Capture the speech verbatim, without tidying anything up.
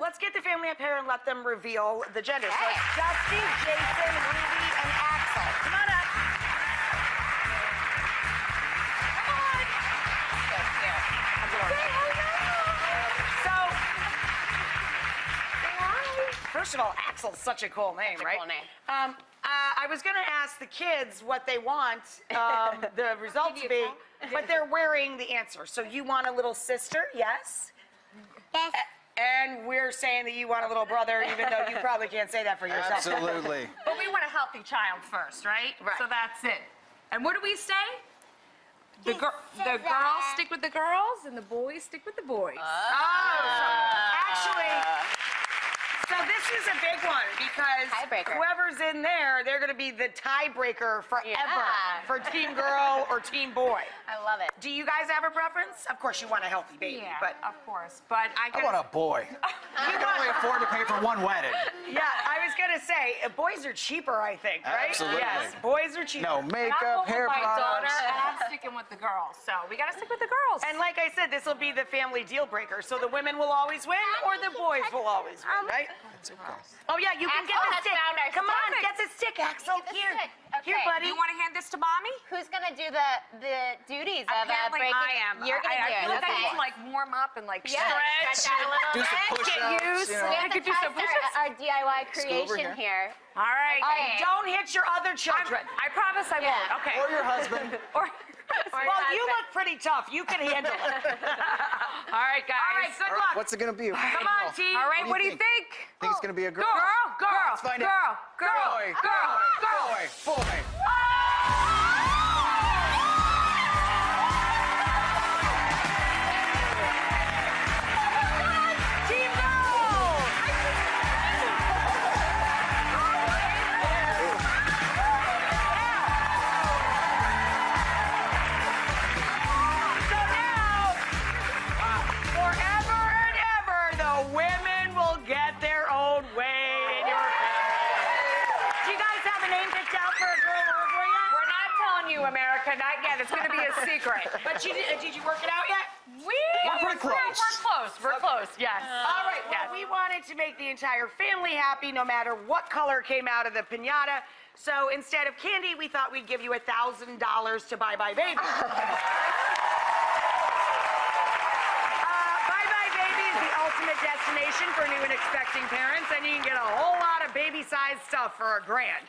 let's get the family up here and let them reveal the gender. Hey. So it's Dusty, Jason, Ruby, and Axel. Come on up. Come on. So cute. So, first of all, Axel's such a cool name, right? Cool name. Um, uh, I was going to ask the kids what they want um, the result to be, but they're wearing the answer. So you want a little sister, yes? Yes. And we're saying that you want a little brother, even though you probably can't say that for yourself. Absolutely. But we want a healthy child first, right? Right. So that's it. And what do we say? The, gir the girls stick with the girls, and the boys stick with the boys. Oh, oh so actually, so this is a big one, because whoever's in there, they're going to be the tiebreaker forever yeah. for team girl or team boy. I love it. Do you guys have a preference? Of course, you want a healthy baby, yeah, but of course. But I, guess... I want a boy. You can only afford to pay for one wedding. Yeah, I was gonna say, boys are cheaper, I think, right? Absolutely. Yes, boys are cheaper. No makeup, hair products. I'm sticking with the girls, so we gotta stick with the girls. And like I said, this will be the family deal breaker. So the women will always win, or the boys will always win, right? That's okay. Oh yeah, you can Axel get the stick. Come on, topic. get the stick, Axel. Here, okay. here, buddy. You want to hand this to mommy? Who's gonna do the the duties of that breaking? I am. You're gonna I, do I, I feel okay. like I can like warm up and like yeah, stretch, do some push-ups. You know. I could do some push-ups. Our, our D I Y creation here. here. All right. Okay. Don't hit your other children. I'm, I promise I yeah. won't. Okay. Or your husband. or. Well, you look pretty tough. You can handle it. All right, guys. All right, good All right, luck. What's it going to be? Come on, team. All right, what do you, what do you think? think? I think it's going to be a girl. Girl, girl, girl, let's find girl, it. girl, girl, girl, girl, girl, boy, boy. America, not yet. It's going to be a secret. But you, did, did you work it out yet? We, we're pretty close. We're, we're close. We're okay. close, yes. Uh, All right, well, yes. we wanted to make the entire family happy no matter what color came out of the piñata. So instead of candy, we thought we'd give you a thousand dollars to Bye Bye Baby. Ultimate destination for new and expecting parents, and you can get a whole lot of baby-sized stuff for a grand.